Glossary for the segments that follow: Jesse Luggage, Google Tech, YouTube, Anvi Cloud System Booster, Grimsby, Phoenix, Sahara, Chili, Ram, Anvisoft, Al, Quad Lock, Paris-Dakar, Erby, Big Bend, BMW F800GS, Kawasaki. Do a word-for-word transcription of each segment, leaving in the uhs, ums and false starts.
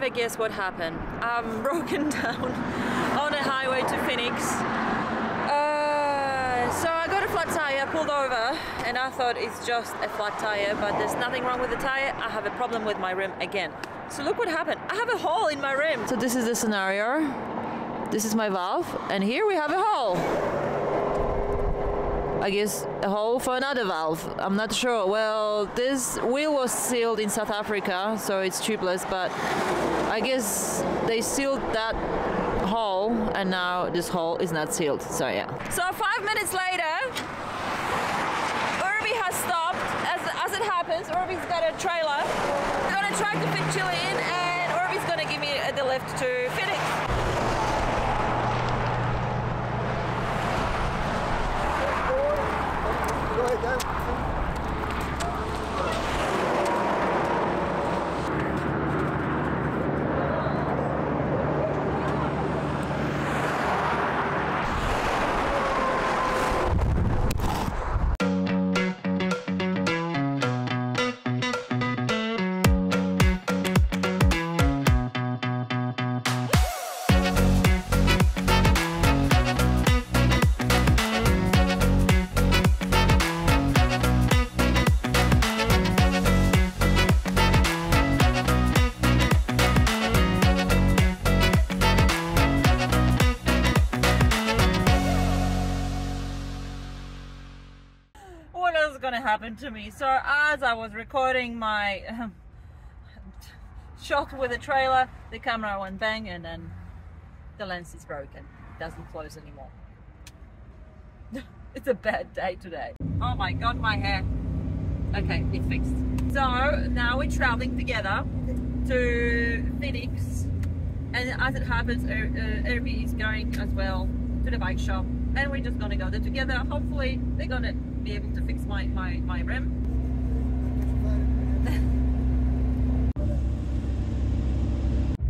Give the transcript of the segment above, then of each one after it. never guess what happened. I'm broken down on a highway to Phoenix. Uh, so I got a flat tire, pulled over, and I thought it's just a flat tire, but there's nothing wrong with the tire. I have a problem with my rim again. So look what happened. I have a hole in my rim. So this is the scenario. This is my valve, and here we have a hole. I guess a hole for another valve, I'm not sure. Well, this wheel was sealed in South Africa, so it's tubeless, but I guess they sealed that hole and now this hole is not sealed, so yeah. So five minutes later, Erby has stopped, as, as it happens. Erby's got a trailer. We're gonna try to fit Chili in, and Erby's gonna give me the lift to fit it. Happened to me. So as I was recording my um, shot with the trailer, the camera went bang, and then the lens is broken. It doesn't close anymore. It's a bad day today. Oh my god, my hair. Okay, it's fixed. So now we're traveling together to Phoenix, and as it happens, Erby is going as well to the bike shop, and we're just gonna go there together. Hopefully they're gonna be able to fix my, my, my rim.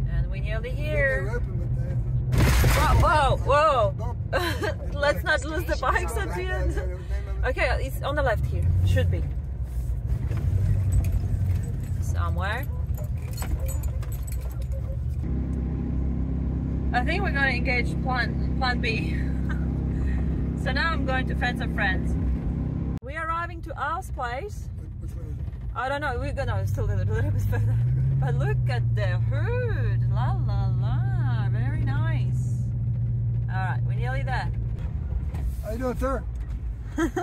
And we're nearly here. Whoa, whoa, whoa. Let's not lose the bikes at the end. Okay, it's on the left here. Should be. Somewhere. I think we're going to engage plan, plan B. So now I'm going to Friends of Friends. We're arriving to Al's place. Which one is it? I don't know, we're gonna still a little, little bit further. But look at the hood. La la la. Very nice. Alright, we're nearly there. How you doing, sir?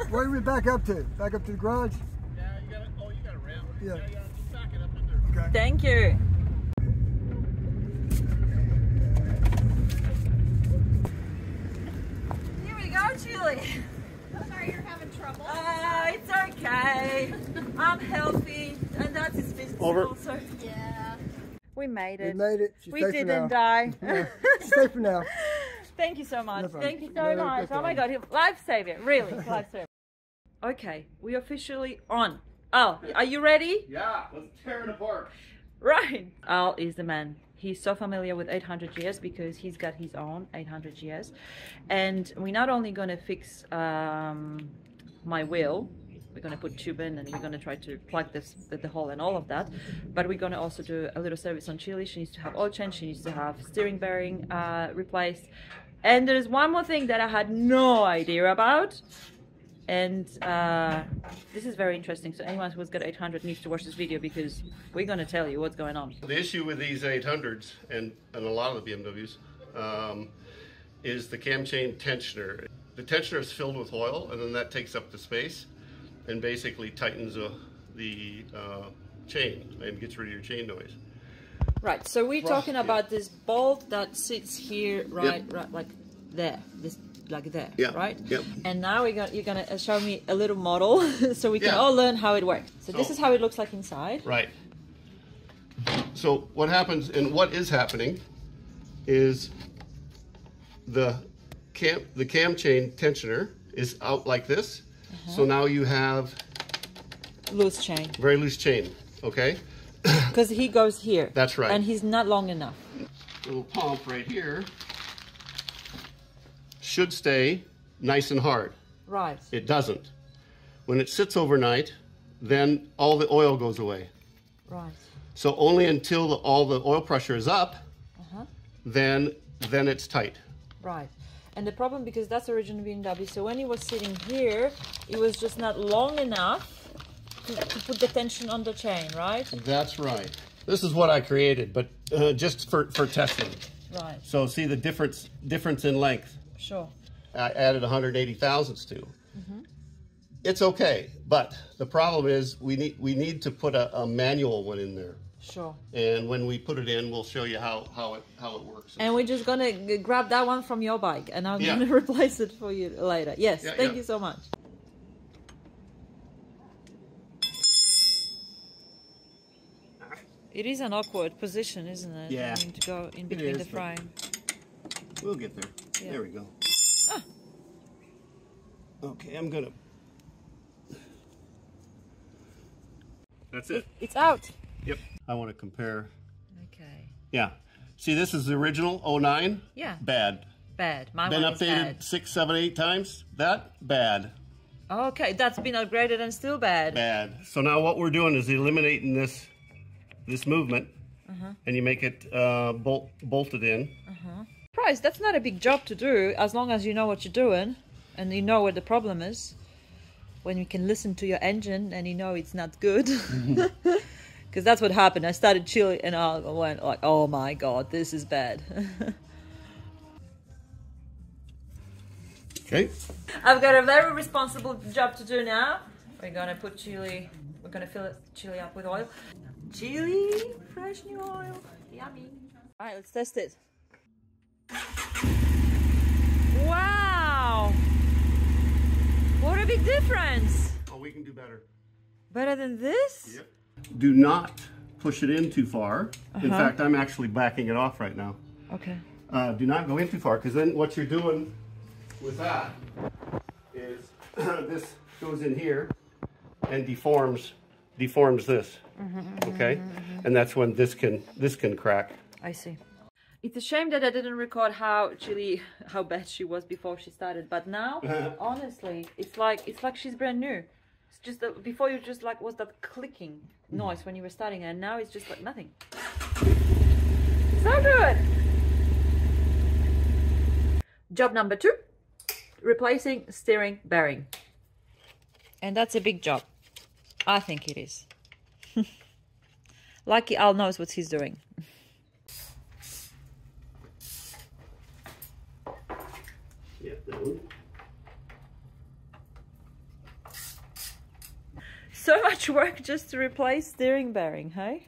Where do we back up to? Back up to the garage? Yeah, you gotta oh you gotta ram. Yeah. yeah you gotta just back it up in there. Okay. Thank you. Here we go, Chili. Sorry you're having trouble. Uh, it's okay. I'm healthy, and that's his business Over. also. Yeah. We made it. We made it. She's we safe didn't die. Yeah. She's safe for now. Thank you so much. No Thank you so no, much. No, oh my God, life saver, really, life saver. Okay, we're officially on. Al, are you ready? Yeah, let's tear it apart. Right. Al is the man. He's so familiar with eight hundred G S because he's got his own eight hundred G S, and we're not only going to fix um, my wheel, we're going to put tube in, and we're going to try to plug this the, the hole and all of that, but we're going to also do a little service on Chili. She needs to have oil change, she needs to have steering bearing uh, replaced, and there's one more thing that I had no idea about, and uh, this is very interesting. So anyone who's got eight hundred needs to watch this video because we're going to tell you what's going on. The issue with these eight hundreds and, and a lot of the B M Ws um, is the cam chain tensioner. The tensioner is filled with oil, and then that takes up the space and basically tightens uh, the uh, chain and gets rid of your chain noise. Right, so we're Plus, talking about yeah. this bolt that sits here, right, yep. right like there. This like there, yeah. right? Yep. And now we're gonna, you're going to show me a little model so we can yeah. all learn how it works. So, so this is how it looks like inside. Right. So what happens and what is happening is the cam, the cam chain tensioner is out like this. Uh-huh. So now you have... Loose chain. Very loose chain, okay? Because he goes here. That's right. And he's not long enough. Little pump right here should stay nice and hard. Right. It doesn't. When it sits overnight, then all the oil goes away. Right. So only until the, all the oil pressure is up, uh-huh. then then it's tight. Right. And the problem, because that's originally B M W, so when it was sitting here, it was just not long enough to, to put the tension on the chain, right? That's right. This is what I created, but uh, just for, for testing. Right. So see the difference difference in length. Sure. I added one hundred eighty thousandths to. Mm-hmm. It's okay, but the problem is we need we need to put a, a manual one in there. Sure. And when we put it in, we'll show you how how it how it works. And we're just gonna g grab that one from your bike, and I'm yeah. gonna replace it for you later. Yes. Yeah, thank yeah. you so much. It is an awkward position, isn't it? Yeah. I mean, to go in between is, the frame. We'll get there. Yeah. There we go. Ah. Okay, I'm gonna. That's it. It's out. Yep. I want to compare. Okay. Yeah. See, this is the original oh nine. Yeah. Bad. Bad. My been updated bad. six, seven, eight times. That bad. Okay, that's been upgraded and still bad. Bad. So now what we're doing is eliminating this, this movement, uh-huh. and you make it uh, bolt bolted in. Uh-huh. Price. That's not a big job to do as long as you know what you're doing and you know where the problem is. When you can listen to your engine and you know it's not good. Because that's what happened. I started Chili and I went like, oh my God, this is bad. Okay. I've got a very responsible job to do now. We're going to put Chili, we're going to fill it, Chili up with oil. Chili, fresh new oil, yummy. All right, let's test it. Wow. What a big difference! Oh, we can do better. Better than this? Yep. Do not push it in too far. Uh-huh. In fact, I'm actually backing it off right now. Okay. Uh, do not go in too far, because then what you're doing with that is this goes in here and deforms deforms this. Mm-hmm, okay? Mm-hmm. And that's when this can this can crack. I see. It's a shame that I didn't record how Chili, how bad she was before she started. But now, honestly, it's like it's like she's brand new. It's just that before you just like was that clicking noise when you were starting, and now it's just like nothing. So good. Job number two: replacing steering bearing. And that's a big job. I think it is. Lucky Al knows what he's doing. So much work just to replace steering bearing, hey?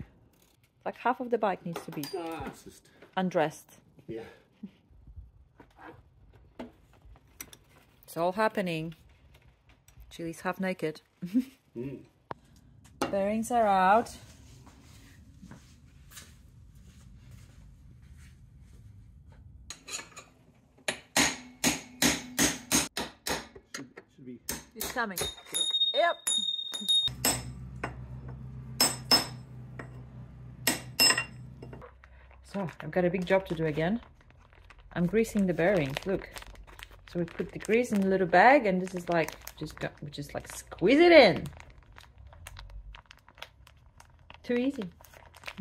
Like half of the bike needs to be ah, just... undressed. Yeah. It's all happening. Chili's half naked. mm. Bearings are out. It's coming. Yep. So I've got a big job to do again. I'm greasing the bearings. Look. So we put the grease in a little bag, and this is like just go, we just like squeeze it in. Too easy.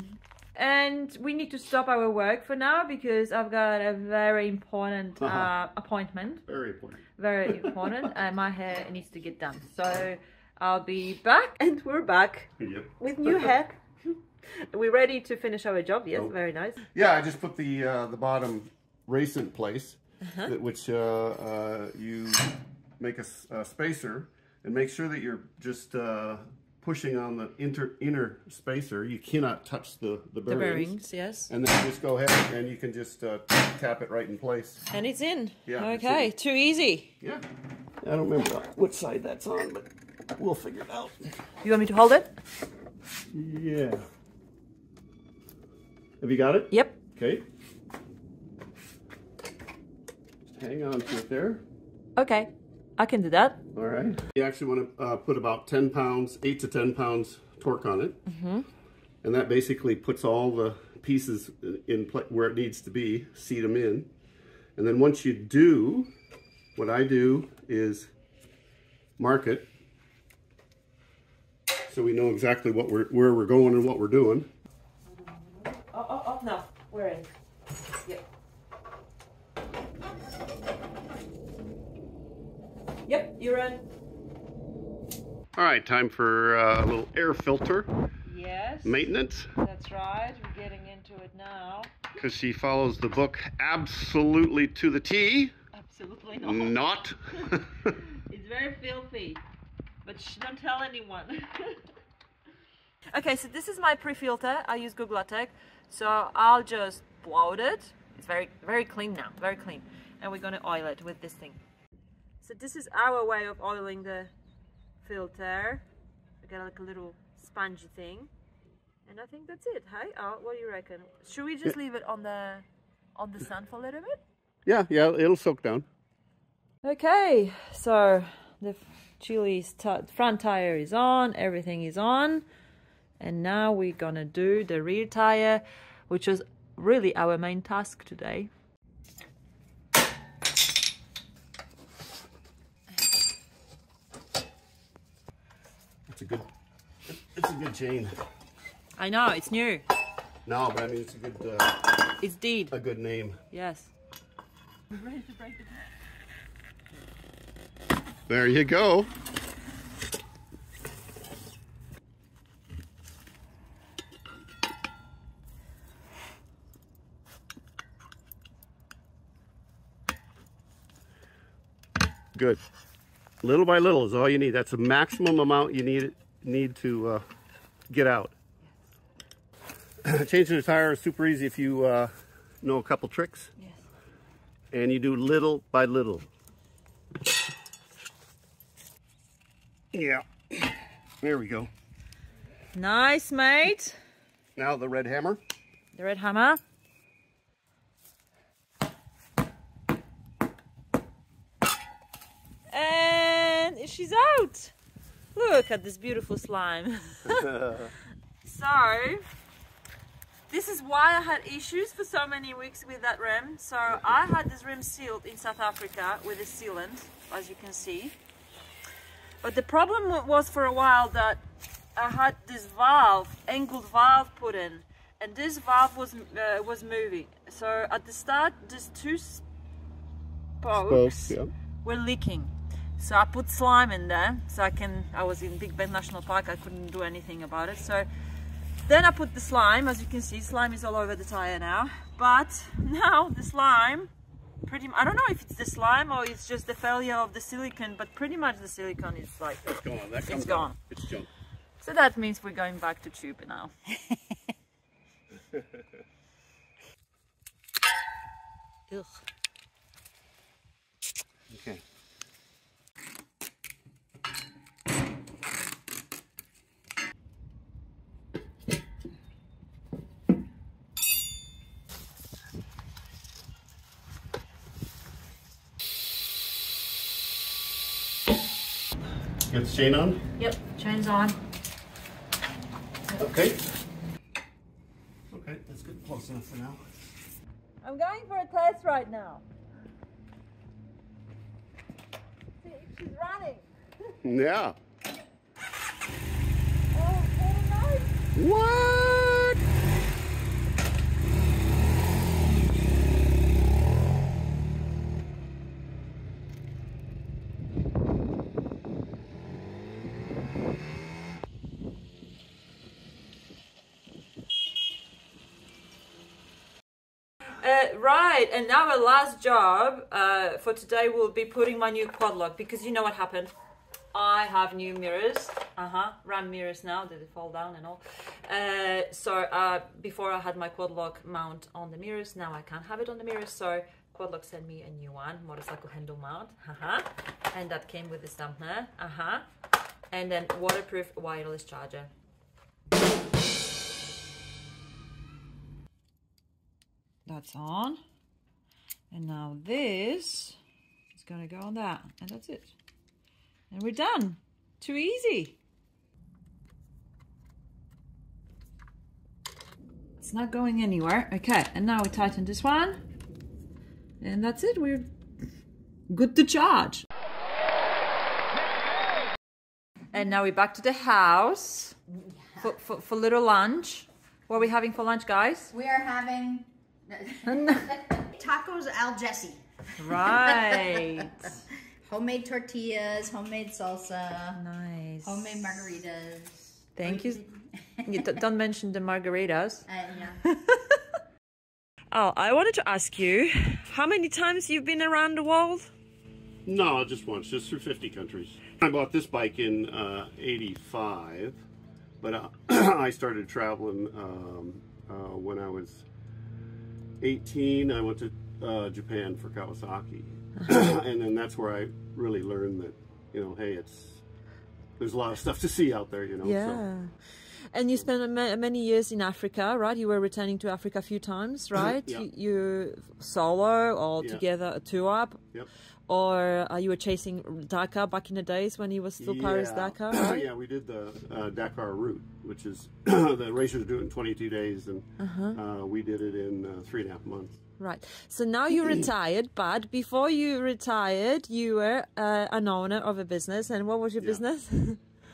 Mm-hmm. And we need to stop our work for now because I've got a very important uh-huh. uh, appointment. Very important. Very important. uh, my hair needs to get done. So I'll be back, and we're back yep. with new hair. We're ready to finish our job. Yes, oh. very nice. Yeah, I just put the uh, the bottom race in place, uh-huh. that, which uh, uh, you make a, a spacer and make sure that you're just. Uh, pushing on the inter, inner spacer, you cannot touch the, the bearings. The bearings, yes. And then you just go ahead and you can just uh, tap it right in place. And it's in. Yeah. Okay, it's in. Too easy. Yeah. I don't remember what side that's on, but we'll figure it out. You want me to hold it? Yeah. Have you got it? Yep. Okay. Just hang on to it there. Okay. I can do that. All right. You actually want to uh, put about ten pounds, eight to ten pounds torque on it. Mm-hmm. And that basically puts all the pieces in place where it needs to be, seat them in. And then once you do, what I do is mark it. so we know exactly what we're, where we're going and what we're doing. Oh, oh, oh, no, we're in. Yep. Yep, you're in. All right, time for uh, a little air filter. Yes. Maintenance. That's right, we're getting into it now. Because she follows the book absolutely to the T. Absolutely not. Not. It's very filthy, but shh, don't tell anyone. Okay, so this is my pre-filter. I use Google Tech, so I'll just blow it. It's very, very clean now, very clean. And we're gonna oil it with this thing. So this is our way of oiling the filter. We got like a little spongy thing, and I think that's it. Hey, Al, what do you reckon? Should we just leave it on the on the sun for a little bit? Yeah, yeah, it'll soak down. Okay, so the Chili's front tire is on, everything is on, and now we're gonna do the rear tire, which is really our main task today. It's a good, it's a good chain. I know, it's new. No, but I mean, it's a good. Uh, it's deed. A good name. Yes. We're ready to break it. There you go. Good. Little by little is all you need. That's the maximum amount you need need to uh, get out. Yes. Changing the tire is super easy if you uh, know a couple tricks. Yes. And you do little by little. Yeah, there we go. Nice, mate. Now the red hammer. The red hammer. And she's out. Look at this beautiful slime. So, this is why I had issues for so many weeks with that rim. So I had this rim sealed in South Africa with a sealant, as you can see. But the problem was for a while that I had this valve, angled valve put in, and this valve was uh, was moving. So at the start, these two spokes, spokes yeah. were leaking. So I put slime in there. So I can. I was in Big Bend National Park. I couldn't do anything about it. So then I put the slime. As you can see, slime is all over the tire now. But now the slime. Pretty, I don't know if it's the slime or it's just the failure of the silicone, but pretty much the silicone is like it's gone. That comes it's gone. Out. It's junk. So that means we're going back to tube now. Ugh. Okay. Get the chain on? Yep, chain's on. Yep. Okay. Okay, that's good. Close enough for now. I'm going for a test right now. See if she's running. Yeah. Oh, oh no. What? Right, and now our last job uh, for today will be putting my new quad lock, because you know what happened. I have new mirrors, uh-huh, Ram mirrors now, did it fall down and all. Uh, so uh, before I had my quad lock mount on the mirrors, now I can't have it on the mirrors, so Quad Lock sent me a new one, motorcycle handle mount, uh-huh, and that came with the dampener, uh-huh, and then waterproof wireless charger. That's on, and now this is gonna go on that, and that's it, and we're done. Too easy. It's not going anywhere. Okay, and now we tighten this one, and that's it. We're good to charge. And now we're back to the house yeah. for, for, for little lunch. What are we having for lunch, guys? We are having tacos al Jesse. Right. Homemade tortillas, homemade salsa. Nice. Homemade margaritas. Thank you. You don't mention the margaritas. Uh, yeah. Oh, I wanted to ask you, how many times you've been around the world? No, just once, just through fifty countries. I bought this bike in uh, eighty-five, but uh, I started traveling um, uh, when I was eighteen. I went to uh, Japan for Kawasaki. And then that's where I really learned that, you know, hey, it's there's a lot of stuff to see out there, you know. Yeah. So. And you spent many years in Africa, right? You were returning to Africa a few times, right? Yeah. You, you solo or yeah. together, a tour up? Yep. Or uh, you were chasing Dakar back in the days when he was still yeah. Paris-Dakar, right? Yeah, we did the uh, Dakar route, which is the racers do it in twenty-two days, and uh-huh. uh, we did it in uh, three and a half months. Right. So now you're retired, but before you retired, you were uh, an owner of a business. And what was your yeah. business?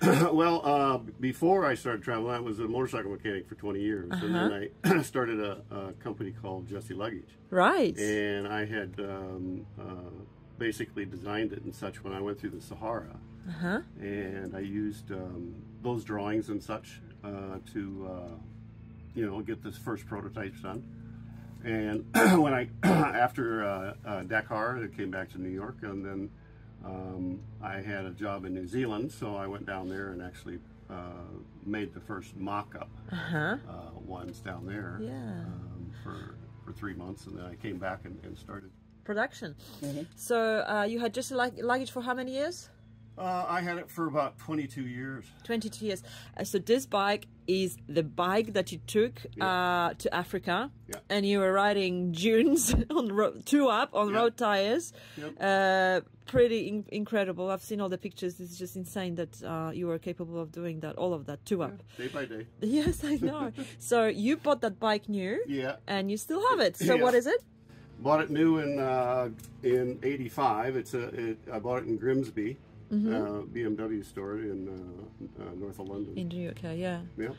Well, uh, before I started traveling, I was a motorcycle mechanic for twenty years. Uh-huh. And then I started a, a company called Jesse Luggage. Right. And I had um, uh, basically designed it and such when I went through the Sahara. Uh-huh. And I used um, those drawings and such uh, to, uh, you know, get this first prototype done. And when I, after uh, uh, Dakar, I came back to New York, and then um, I had a job in New Zealand, so I went down there and actually uh, made the first mock-up uh-huh. uh, ones down there yeah. um, for, for three months, and then I came back and, and started production. Mm-hmm. So uh, you had just luggage for how many years? Uh, I had it for about twenty-two years. twenty-two years. Uh, so this bike is the bike that you took yeah. uh, to Africa, yeah. and you were riding dunes on road, two up on yeah. road tires. Yep. Uh, pretty in incredible. I've seen all the pictures. It's just insane that uh, you were capable of doing that, all of that, two up. Yeah. Day by day. Yes, I know. So you bought that bike new, yeah, and you still have it. So yeah. what is it? Bought it new in uh, in eighty-five. It's a. It, I bought it in Grimsby. Mm-hmm. uh, B M W store in uh, uh, north of London. In the U K, yeah. Yeah.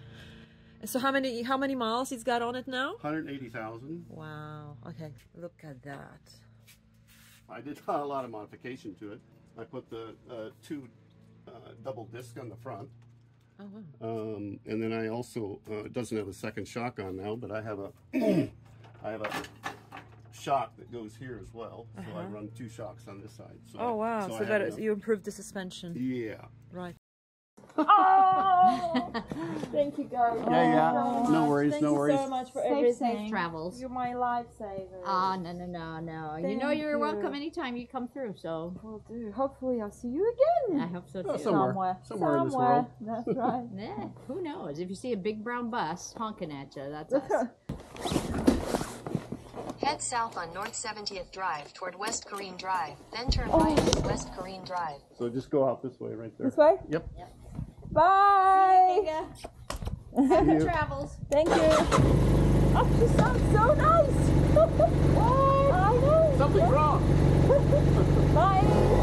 So how many how many miles it's got on it now? one hundred eighty thousand. Wow. Okay. Look at that. I did a lot of modification to it. I put the uh, two uh, double discs on the front. Oh wow. Um, and then I also uh, it doesn't have a second shock on now, but I have a I have a shock that goes here as well, so uh-huh. I run two shocks on this side. So oh wow! I, so so that is, you improved the suspension. Yeah. Right. Oh! Thank you guys. Yeah, yeah. Oh, so no worries, Thank no worries. Thank you so much for safe, everything. Safe travels. You're my lifesaver. Ah, oh, no, no, no, no. Thank you know you're you. welcome anytime you come through. So. Will do. Hopefully, I'll see you again. I hope so too. Oh, somewhere, somewhere, somewhere in this world. That's right. Yeah. Who knows? If you see a big brown bus honking at you, that's us. Head south on North seventieth Drive toward West Corrine Drive, then turn oh. right West Corrine Drive. So just go out this way right there. This way? Yep. Yep. Bye! Happy travels. Thank you. Oh, she sounds so nice! What? I know! Something's wrong! Bye!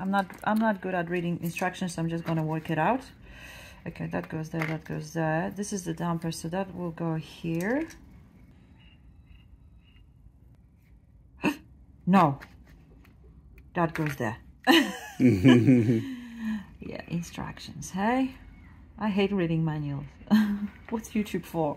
I'm not I'm not good at reading instructions, so I'm just gonna work it out. Okay, that goes there, that goes there. This is the damper, so that will go here. No. That goes there. Yeah, instructions, hey? I hate reading manuals. What's YouTube for?